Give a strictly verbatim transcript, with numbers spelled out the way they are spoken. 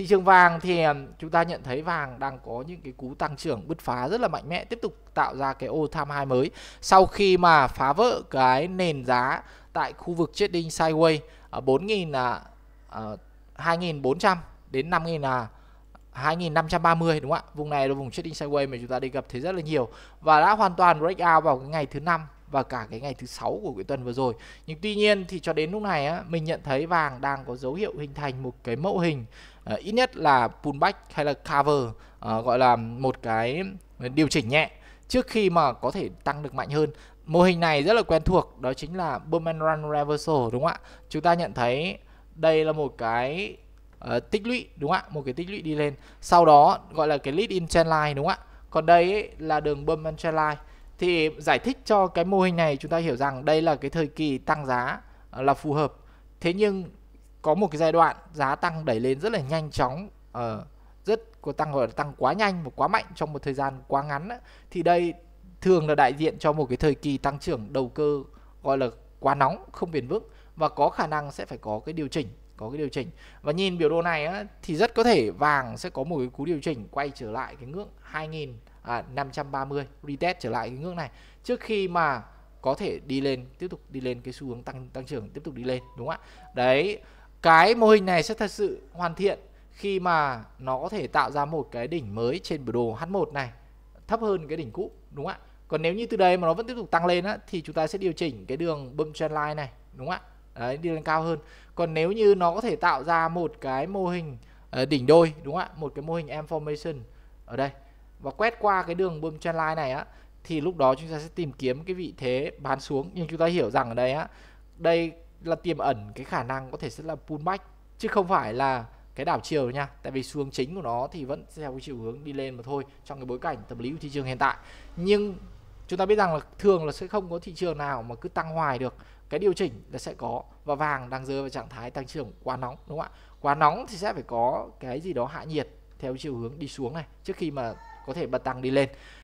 Thị trường vàng thì chúng ta nhận thấy vàng đang có những cái cú tăng trưởng bứt phá rất là mạnh mẽ, tiếp tục tạo ra cái all time high mới sau khi mà phá vỡ cái nền giá tại khu vực trading sideways bốn nghìn hai nghìn bốn trăm đến năm nghìn hai nghìn năm trăm ba mươi, đúng không ạ? Vùng này là vùng trading sideways mà chúng ta đi gặp thấy rất là nhiều và đã hoàn toàn break out vào cái ngày thứ năm và cả cái ngày thứ sáu của cái tuần vừa rồi. Nhưng tuy nhiên thì cho đến lúc này á, mình nhận thấy vàng đang có dấu hiệu hình thành một cái mẫu hình uh, ít nhất là pullback hay là cover, uh, gọi là một cái điều chỉnh nhẹ trước khi mà có thể tăng được mạnh hơn. Mô hình này rất là quen thuộc, đó chính là Boom and Run Reversal, đúng không ạ? Chúng ta nhận thấy đây là một cái uh, tích lũy, đúng không ạ? Một cái tích lũy đi lên, sau đó gọi là cái lead in trendline, đúng không ạ? Còn đây ấy, là đường Boom and Trendline. Thì giải thích cho cái mô hình này chúng ta hiểu rằng đây là cái thời kỳ tăng giá là phù hợp. Thế nhưng có một cái giai đoạn giá tăng đẩy lên rất là nhanh chóng, uh, rất có tăng gọi là tăng quá nhanh và quá mạnh trong một thời gian quá ngắn. Thì đây thường là đại diện cho một cái thời kỳ tăng trưởng đầu cơ gọi là quá nóng, không bền vững và có khả năng sẽ phải có cái điều chỉnh. Có cái điều chỉnh và nhìn biểu đồ này á, thì rất có thể vàng sẽ có một cái cú điều chỉnh quay trở lại cái ngưỡng hai nghìn năm trăm ba mươi, retest trở lại cái ngưỡng này trước khi mà có thể đi lên, tiếp tục đi lên cái xu hướng tăng tăng trưởng, tiếp tục đi lên, đúng không ạ? Đấy, cái mô hình này sẽ thật sự hoàn thiện khi mà nó có thể tạo ra một cái đỉnh mới trên biểu đồ H một này thấp hơn cái đỉnh cũ, đúng không ạ? Còn nếu như từ đây mà nó vẫn tiếp tục tăng lên á, thì chúng ta sẽ điều chỉnh cái đường bump trendline này, đúng không ạ? Đấy, đi lên cao hơn. Còn nếu như nó có thể tạo ra một cái mô hình uh, đỉnh đôi, đúng không ạ? Một cái mô hình M formation ở đây và quét qua cái đường bump trendline này á, thì lúc đó chúng ta sẽ tìm kiếm cái vị thế bán xuống. Nhưng chúng ta hiểu rằng ở đây á, đây là tiềm ẩn cái khả năng có thể sẽ là pullback chứ không phải là cái đảo chiều nha. Tại vì xu hướng chính của nó thì vẫn theo cái chiều hướng đi lên mà thôi, trong cái bối cảnh tâm lý của thị trường hiện tại. Nhưng chúng ta biết rằng là thường là sẽ không có thị trường nào mà cứ tăng hoài được, cái điều chỉnh là sẽ có và vàng đang rơi vào trạng thái tăng trưởng quá nóng, đúng không ạ? Quá nóng thì sẽ phải có cái gì đó hạ nhiệt theo chiều hướng đi xuống này trước khi mà có thể bật tăng đi lên.